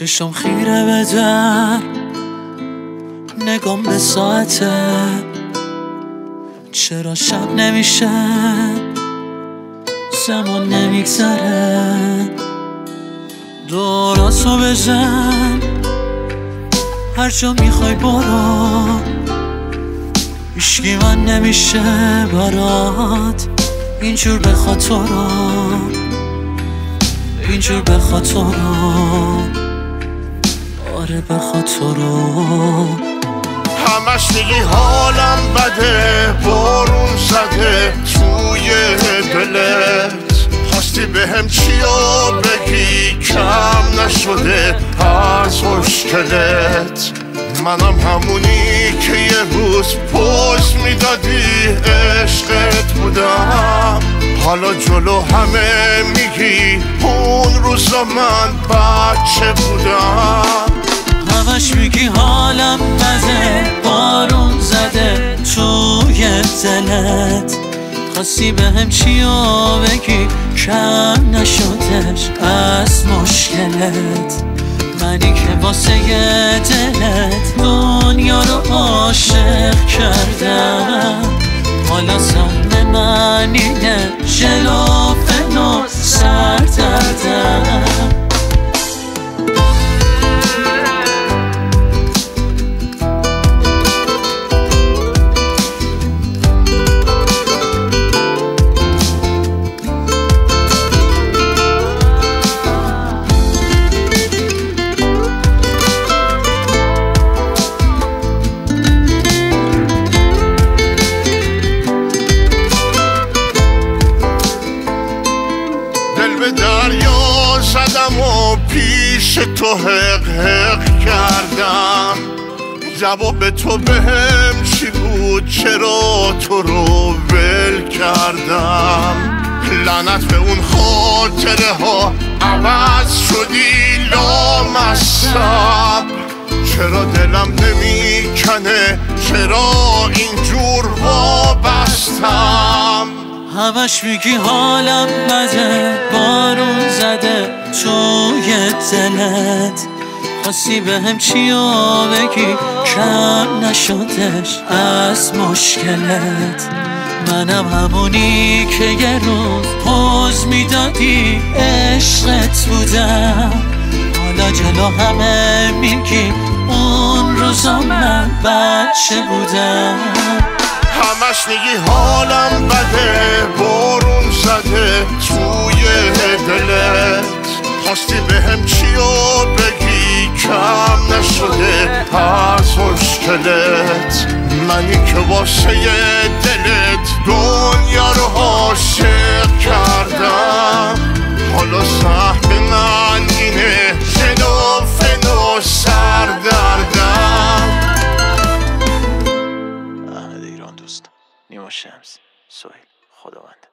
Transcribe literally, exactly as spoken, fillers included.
چشم خیره به در، نگام به ساعته، چرا شب نمیشه، زمان نمیگذره. دوراتو بزن هر جا میخوای برو، هیشکی من نمیشه برات اینجور به خاطرا، اینجور به خاطرا، آره به خاطرا. همش دیگه حالم بده، بارون زده توی دلت، خواستی به هم چیا بگی کم نشده از مشکلت. منم همونی که یه روز پشت میدادی عشقت بودم، حالا جلو همه میگی اون روزا من بچه بودم. همش میگی حالم بده، بارون زده توی دلت، خواستی به هم چیا بگی کم نشدش از مشکلت. منی که واسه دلت دنیا رو عاشق کردم، حالا سهم من اینه جلافن و سر دردم. پیش تو حق حق کردم، جواب تو بهم چی بود؟ چرا تو رو ول کردم؟ لعنت به اون خاطره ها، عوض شدی لامصب، چرا دلم نمیکنه، چرا اینجور وابستم؟ همش میگی حالم بده، بارون زده توی دلت، خواستی به هم چیا بگی کم نشدش از مشکلت. منم همونی که یه روز پوز میدادی عشقت بودم، حالا جلو همه میگی اون روزا من بچه بودم. همش میگی حالم بده، بارون زده توی دلت، خواستی به هم چیا بگی کم نشده از مشکلت. منی که واسه دلت دنیا رو عاشق کردم، حالا سهم من اینه شنافن و سر دردم. احمد ایراندوست، نیما شمس، سهیل خداوند.